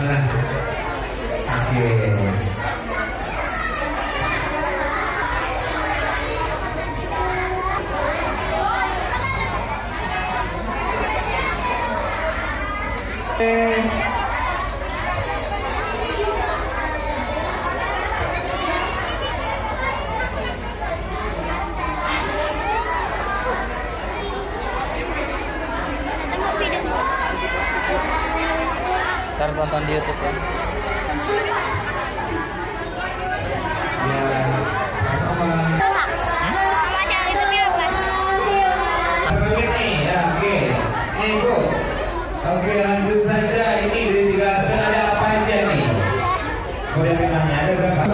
Oke. Ntar tonton di YouTube ya. Oke, lanjut saja. Ini dari tiga asal ada apa aja nih? Boleh kenanya ada berapa?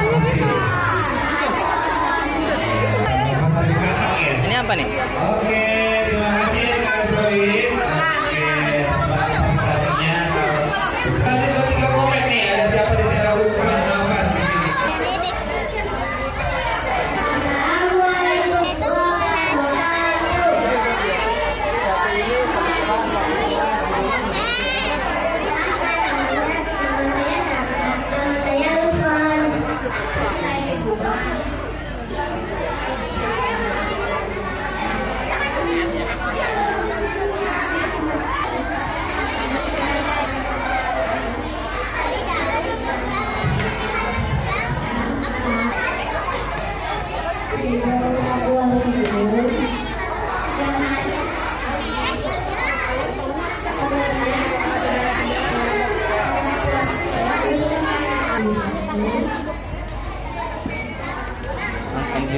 Assalamualaikum. Ini apa nih? Oke, terima kasih Mas Alvin.